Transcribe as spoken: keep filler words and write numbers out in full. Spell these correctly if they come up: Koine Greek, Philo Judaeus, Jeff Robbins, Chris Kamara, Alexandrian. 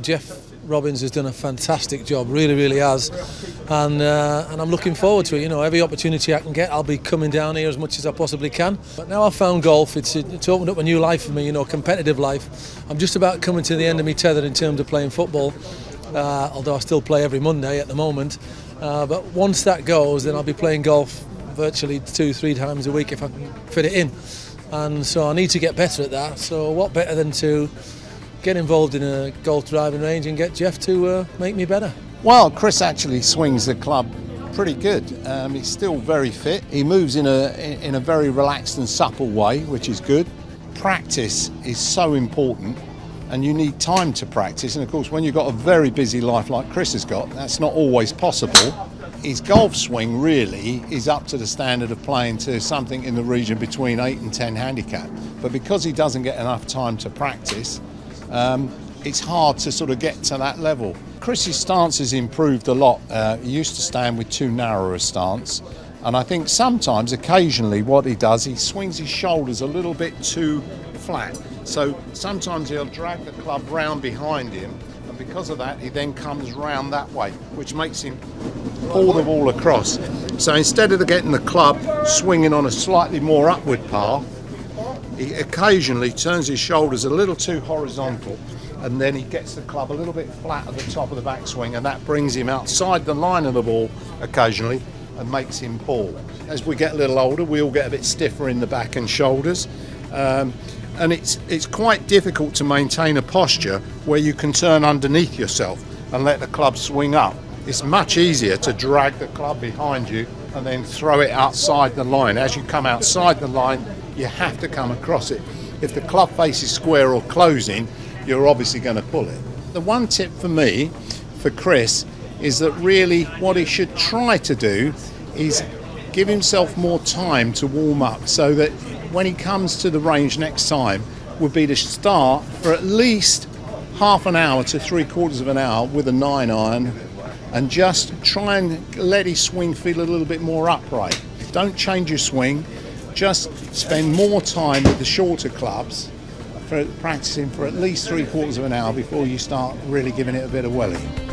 Jeff Robbins has done a fantastic job, really, really has, and uh, and I'm looking forward to it. You know, every opportunity I can get, I'll be coming down here as much as I possibly can. But now I've found golf, it's, it's opened up a new life for me, you know, competitive life. I'm just about coming to the end of my tether in terms of playing football, uh, although I still play every Monday at the moment. Uh, but once that goes, then I'll be playing golf virtually two, three times a week if I can fit it in. And so I need to get better at that, so what better than to get involved in a golf driving range and get Jeff to uh, make me better. Well, Chris actually swings the club pretty good. Um, he's still very fit. He moves in a, in a very relaxed and supple way, which is good. Practice is so important, and you need time to practice. And of course, when you've got a very busy life like Chris has got, that's not always possible. His golf swing really is up to the standard of playing to something in the region between eight and ten handicap. But because he doesn't get enough time to practice, Um, it's hard to sort of get to that level. Chris's stance has improved a lot. Uh, he used to stand with too narrow a stance, and I think sometimes, occasionally, what he does, he swings his shoulders a little bit too flat. So sometimes he'll drag the club round behind him, and because of that, he then comes round that way, which makes him pull the ball across. So instead of getting the club swinging on a slightly more upward path, he occasionally turns his shoulders a little too horizontal, and then he gets the club a little bit flat at the top of the backswing, and that brings him outside the line of the ball occasionally and makes him pull. As we get a little older, we all get a bit stiffer in the back and shoulders, um, and it's, it's quite difficult to maintain a posture where you can turn underneath yourself and let the club swing up. It's much easier to drag the club behind you and then throw it outside the line. As you come outside the line, you have to come across it. If the club faces square or closing, you're obviously going to pull it. The one tip for me, for Chris, is that really what he should try to do is give himself more time to warm up, so that when he comes to the range next time would be to start for at least half an hour to three quarters of an hour with a nine iron, and just try and let his swing feel a little bit more upright. Don't change your swing, just spend more time with the shorter clubs, for practicing for at least three quarters of an hour before you start really giving it a bit of welly.